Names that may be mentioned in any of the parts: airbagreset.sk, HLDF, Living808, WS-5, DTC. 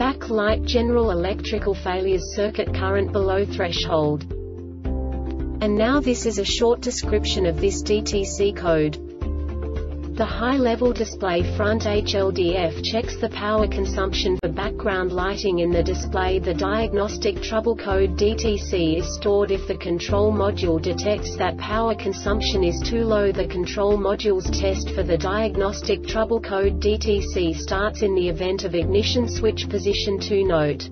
backlight general electrical failures, circuit current below threshold. And now this is a short description of this DTC code. The high-level display front HLDF checks the power consumption for background lighting in the display. The diagnostic trouble code DTC is stored if the control module detects that power consumption is too low. The control module's test for the diagnostic trouble code DTC starts in the event of ignition switch position 2. Note: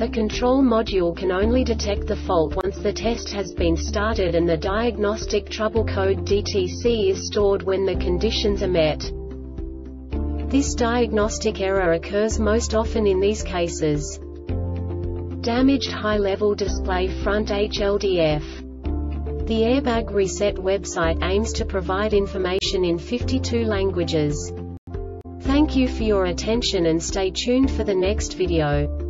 the control module can only detect the fault once the test has been started, and the diagnostic trouble code DTC is stored when the conditions are met. This diagnostic error occurs most often in these cases: damaged high-level display front HLDF. The Airbag Reset website aims to provide information in 52 languages. Thank you for your attention and stay tuned for the next video.